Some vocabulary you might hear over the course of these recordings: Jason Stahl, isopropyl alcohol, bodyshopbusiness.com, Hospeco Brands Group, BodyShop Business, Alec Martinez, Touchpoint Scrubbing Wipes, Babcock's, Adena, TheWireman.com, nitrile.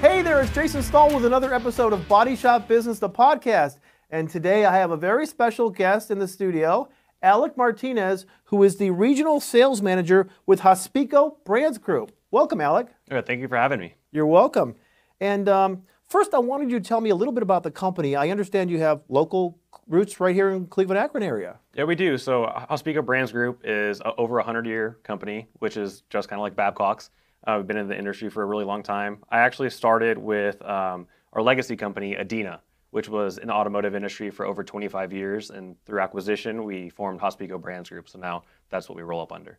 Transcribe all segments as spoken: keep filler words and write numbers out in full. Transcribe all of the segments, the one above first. Hey there, it's Jason Stahl with another episode of Body Shop Business, the podcast. And today I have a very special guest in the studio, Alec Martinez, who is the regional sales manager with Hospeco Brands Group. Welcome, Alec. Yeah, thank you for having me. You're welcome. And um, first, I wanted you to tell me a little bit about the company. I understand you have local roots right here in Cleveland, Akron area. Yeah, we do. So Hospeco Brands Group is a, over a hundred-year company, which is just kind of like Babcock's. Uh, I've been in the industry for a really long time. I actually started with um, our legacy company, Adena, which was in the automotive industry for over twenty-five years. And through acquisition, we formed Hospeco Brands Group. So now that's what we roll up under.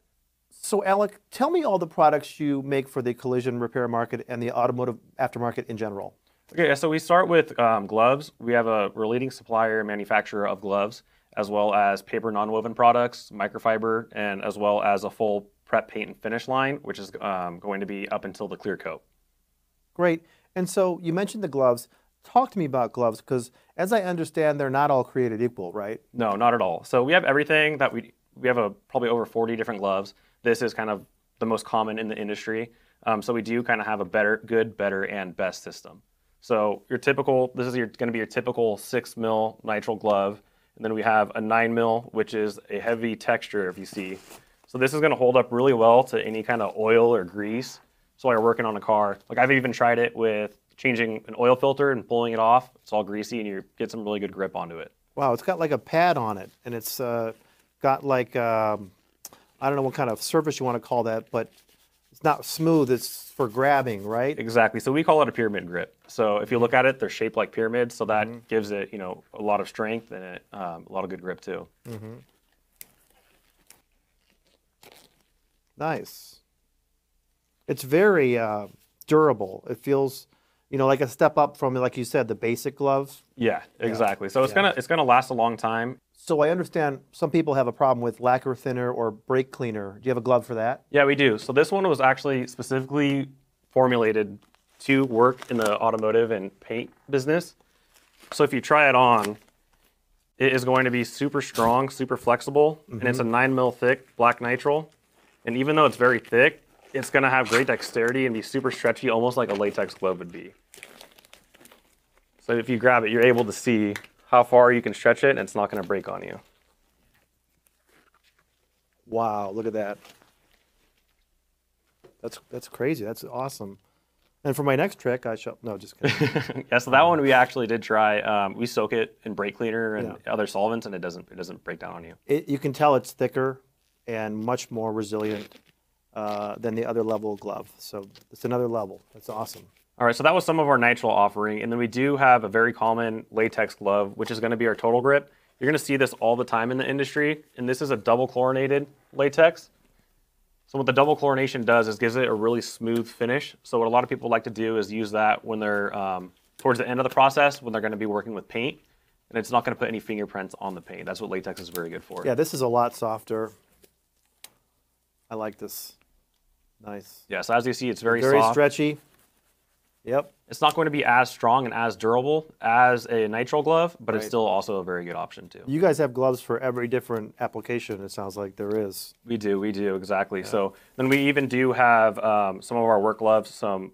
So Alec, tell me all the products you make for the collision repair market and the automotive aftermarket in general. Okay, so we start with um, gloves. We have a, we're a leading supplier and manufacturer of gloves, as well as paper nonwoven products, microfiber, and as well as a full prep, paint, and finish line, which is um, going to be up until the clear coat. Great. And so you mentioned the gloves. Talk to me about gloves, because as I understand, they're not all created equal, right? No, not at all. So we have everything that we, we have a, probably over forty different gloves. This is kind of the most common in the industry. Um, so we do kind of have a better, good, better, and best system. So your typical, this is your, gonna be your typical six mil nitrile glove. And then we have a nine mil, which is a heavy texture, if you see. So this is gonna hold up really well to any kind of oil or grease. So while you're working on a car, like I've even tried it with changing an oil filter and pulling it off. It's all greasy and you get some really good grip onto it. Wow, it's got like a pad on it. And it's uh, got like, um, I don't know what kind of surface you wanna call that, but it's not smooth, it's for grabbing, right? Exactly, so we call it a pyramid grip. So if you look at it, they're shaped like pyramids, so that mm-hmm. gives it, you know, a lot of strength and it, um, a lot of good grip too. Mm-hmm. Nice. It's very uh, durable. It feels, you know, like a step up from, like you said, the basic glove. Yeah, exactly. Yeah. So it's yeah. gonna it's gonna last a long time. So I understand some people have a problem with lacquer thinner or brake cleaner. Do you have a glove for that? Yeah, we do. So this one was actually specifically formulated to work in the automotive and paint business. So if you try it on, it is going to be super strong, super flexible, mm-hmm. and it's a nine mil thick black nitrile. And even though it's very thick, it's gonna have great dexterity and be super stretchy, almost like a latex glove would be. So if you grab it, you're able to see how far you can stretch it, and it's not gonna break on you. Wow, look at that. That's that's crazy, that's awesome. And for my next trick, I shall, no, just kidding. Yeah, so that one we actually did try. Um, we soak it in brake cleaner and yeah. other solvents, and it doesn't, it doesn't break down on you. It, you can tell it's thicker and much more resilient uh, than the other level glove. So it's another level, that's awesome. All right, so that was some of our nitrile offering, and then we do have a very common latex glove, which is gonna be our total grip. You're gonna see this all the time in the industry, and this is a double chlorinated latex. So what the double chlorination does is gives it a really smooth finish. So what a lot of people like to do is use that when they're um, towards the end of the process, when they're gonna be working with paint, and it's not gonna put any fingerprints on the paint. That's what latex is very good for. Yeah, this is a lot softer. I like this, nice. Yeah, so as you see, it's very, very soft. Very stretchy. Yep. It's not going to be as strong and as durable as a nitrile glove, but right. it's still also a very good option too. You guys have gloves for every different application, it sounds like there is. We do, we do, exactly. Yeah. So then we even do have um, some of our work gloves, some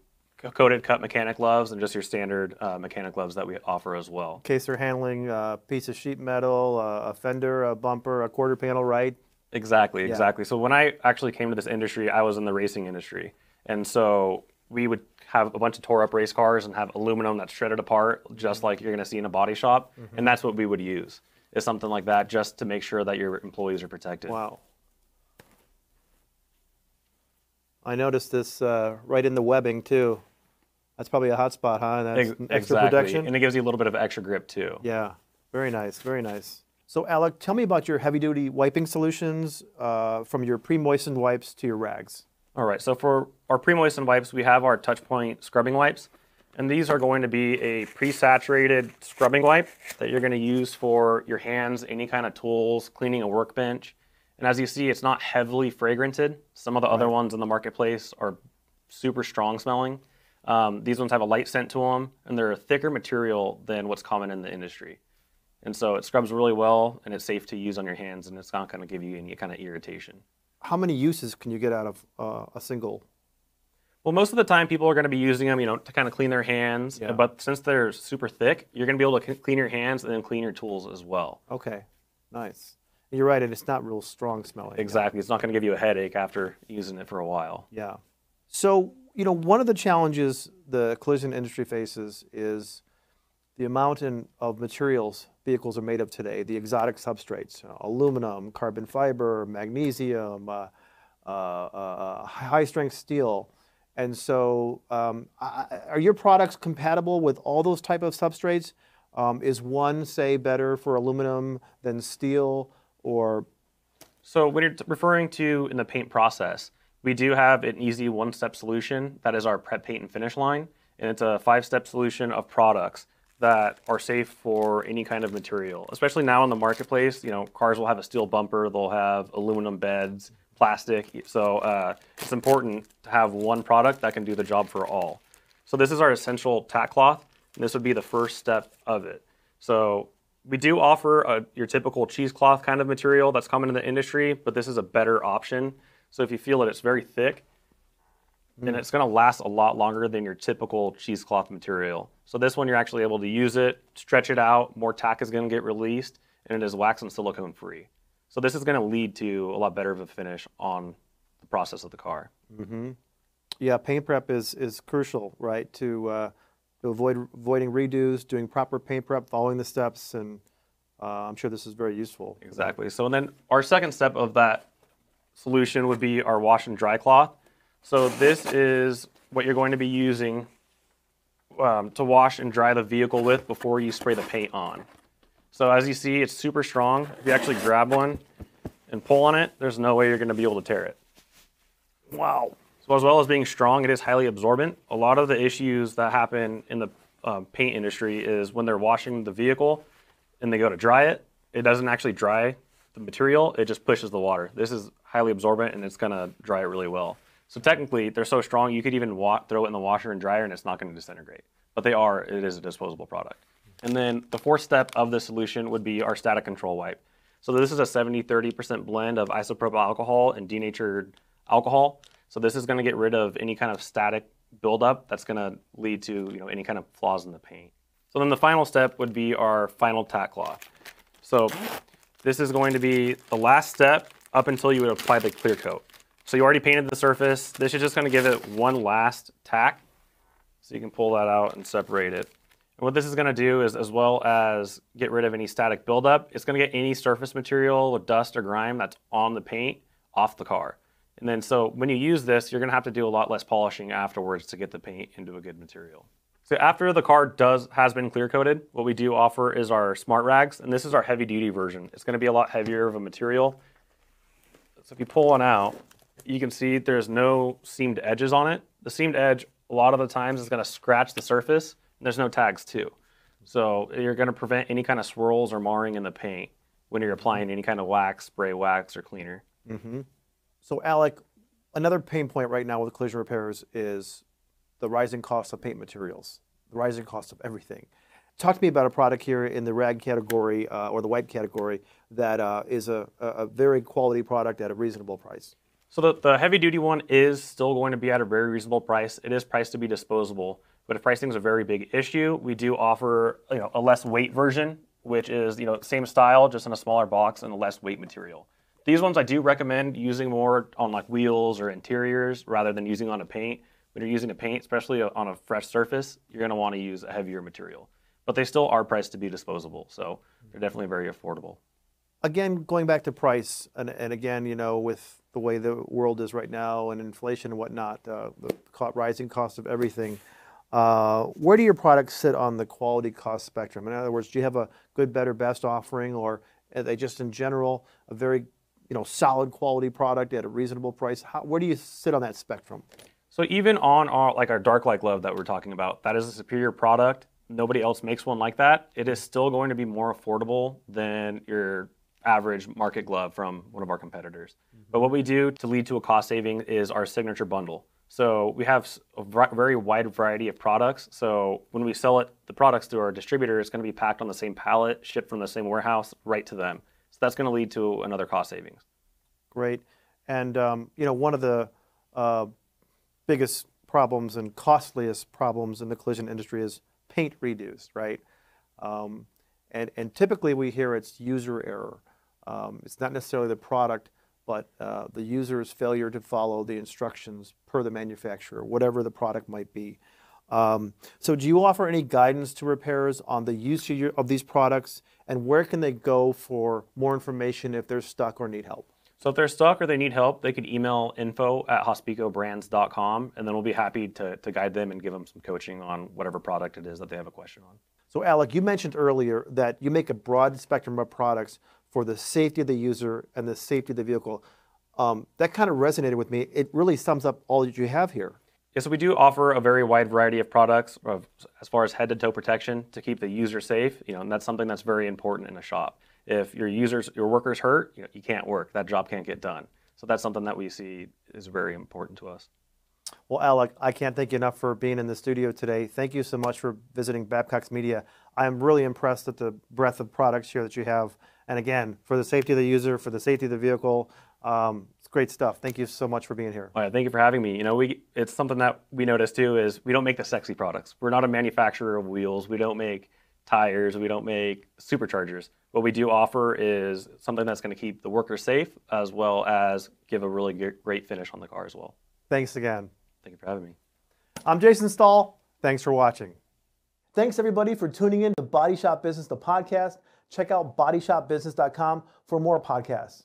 coated cut mechanic gloves, and just your standard uh, mechanic gloves that we offer as well. In case they're handling a piece of sheet metal, a fender, a bumper, a quarter panel, right? Exactly, yeah. exactly. So when I actually came to this industry, I was in the racing industry. And so we would have a bunch of tore up race cars and have aluminum that's shredded apart, just like you're gonna see in a body shop. Mm-hmm. And that's what we would use, is something like that, just to make sure that your employees are protected. Wow. I noticed this uh, right in the webbing too. That's probably a hot spot, huh? And that's Ex extra exactly. protection. And it gives you a little bit of extra grip too. Yeah, very nice, very nice. So Alec, tell me about your heavy duty wiping solutions, uh, from your pre-moistened wipes to your rags. All right, so for our pre-moistened wipes, we have our Touchpoint Scrubbing Wipes, and these are going to be a pre-saturated scrubbing wipe that you're gonna use for your hands, any kind of tools, cleaning a workbench. And as you see, it's not heavily fragranted. Some of the right. other ones in the marketplace are super strong smelling. Um, these ones have a light scent to them, and they're a thicker material than what's common in the industry. And so it scrubs really well, and it's safe to use on your hands, and it's not gonna give you any kind of irritation. How many uses can you get out of uh, a single Well, most of the time people are going to be using them, you know, to kind of clean their hands. Yeah. But since they're super thick, you're going to be able to clean your hands and then clean your tools as well. Okay, nice. You're right, and it's not real strong smelling. Exactly. It's not going to give you a headache after using it for a while. Yeah. So, you know, one of the challenges the collision industry faces is the amount in, of materials vehicles are made of today, the exotic substrates, you know, aluminum, carbon fiber, magnesium, uh, uh, uh, high-strength steel. And so um, are your products compatible with all those type of substrates? Um, is one, say, better for aluminum than steel? Or so when you're referring to in the paint process, we do have an easy one-step solution that is our prep, paint, and finish line, and it's a five-step solution of products that are safe for any kind of material. Especially now in the marketplace, you know, cars will have a steel bumper, they'll have aluminum beds, plastic. So uh, it's important to have one product that can do the job for all. So this is our essential tack cloth, and this would be the first step of it. So we do offer a, your typical cheesecloth kind of material that's common in the industry, but this is a better option. So if you feel it, it's very thick, mm. and it's going to last a lot longer than your typical cheesecloth material. So this one, you're actually able to use it, stretch it out, more tack is going to get released, and it is wax and silicone free. So this is going to lead to a lot better of a finish on the process of the car. Mm-hmm. Yeah, paint prep is, is crucial, right, to, uh, to avoid avoiding redos, doing proper paint prep, following the steps, and uh, I'm sure this is very useful. Exactly. So and then our second step of that solution would be our wash and dry cloth. So this is what you're going to be using um, to wash and dry the vehicle with before you spray the paint on. So as you see, it's super strong. If you actually grab one and pull on it, there's no way you're going to be able to tear it. Wow. So as well as being strong, it is highly absorbent. A lot of the issues that happen in the um, paint industry is when they're washing the vehicle and they go to dry it, it doesn't actually dry the material, it just pushes the water. This is highly absorbent and it's going to dry it really well. So technically, they're so strong, you could even walk, throw it in the washer and dryer and it's not going to disintegrate. But they are, it is a disposable product. And then the fourth step of the solution would be our static control wipe. So this is a seventy thirty percent blend of isopropyl alcohol and denatured alcohol. So this is going to get rid of any kind of static buildup that's going to lead to, you know, any kind of flaws in the paint. So then the final step would be our final tack cloth. So this is going to be the last step up until you would apply the clear coat. So you already painted the surface. This is just going to give it one last tack. So you can pull that out and separate it. And what this is going to do is, as well as get rid of any static buildup, it's going to get any surface material with dust or grime that's on the paint off the car. And then so when you use this, you're going to have to do a lot less polishing afterwards to get the paint into a good material. So after the car does has been clear coated, what we do offer is our smart rags, and this is our heavy duty version. It's going to be a lot heavier of a material. So if you pull one out, you can see there's no seamed edges on it. The seamed edge, a lot of the times, is going to scratch the surface. There's no tags too. So you're going to prevent any kind of swirls or marring in the paint when you're applying any kind of wax, spray wax, or cleaner. Mm-hmm. So Alec, another pain point right now with collision repairs is the rising cost of paint materials, the rising cost of everything. Talk to me about a product here in the rag category uh, or the wipe category that uh, is a, a very quality product at a reasonable price. So the, the heavy duty one is still going to be at a very reasonable price. It is priced to be disposable. But if pricing is a very big issue, we do offer, you know, a less weight version, which is, you know, same style, just in a smaller box and a less weight material. These ones I do recommend using more on like wheels or interiors rather than using on a paint. When you're using a paint, especially on a fresh surface, you're going to want to use a heavier material. But they still are priced to be disposable, so they're definitely very affordable. Again, going back to price, and, and again, you know, with the way the world is right now and inflation and whatnot, uh, the rising cost of everything, Uh, where do your products sit on the quality cost spectrum? In other words, do you have a good, better, best offering, or are they just in general a very, you know, solid quality product at a reasonable price? How, where do you sit on that spectrum? So even on our, like our Dark Like Love that we're talking about, that is a superior product. Nobody else makes one like that. It is still going to be more affordable than your average market glove from one of our competitors. Mm-hmm. But what we do to lead to a cost saving is our signature bundle. So we have a very wide variety of products. So when we sell it, the products to our distributor, it's going to be packed on the same pallet, shipped from the same warehouse, right to them. So that's going to lead to another cost savings. Great. And um, you know, one of the uh, biggest problems and costliest problems in the collision industry is paint redos, right? Um, and, and typically we hear it's user error. Um, it's not necessarily the product, but uh, the user's failure to follow the instructions per the manufacturer, whatever the product might be. Um, so do you offer any guidance to repairers on the use of, your, of these products, and where can they go for more information if they're stuck or need help? So if they're stuck or they need help, they could email info at hospeco brands dot com, and then we'll be happy to, to guide them and give them some coaching on whatever product it is that they have a question on. So Alec, you mentioned earlier that you make a broad spectrum of products for the safety of the user and the safety of the vehicle. Um, that kind of resonated with me. It really sums up all that you have here. Yeah, so we do offer a very wide variety of products of, as far as head-to-toe protection to keep the user safe, you know, and that's something that's very important in a shop. If your users, your workers hurt, you know, you can't work. That job can't get done. So that's something that we see is very important to us. Well, Alec, I can't thank you enough for being in the studio today. Thank you so much for visiting Babcock's Media. I'm really impressed at the breadth of products here that you have. And again, for the safety of the user, for the safety of the vehicle, um, it's great stuff. Thank you so much for being here. All right, thank you for having me. You know, we it's something that we notice too is we don't make the sexy products. We're not a manufacturer of wheels. We don't make tires, we don't make superchargers. What we do offer is something that's going to keep the worker safe as well as give a really great finish on the car as well. Thanks again. Thank you for having me. I'm Jason Stahl. Thanks for watching. Thanks everybody for tuning in to Body Shop Business, the podcast. Check out body shop business dot com for more podcasts.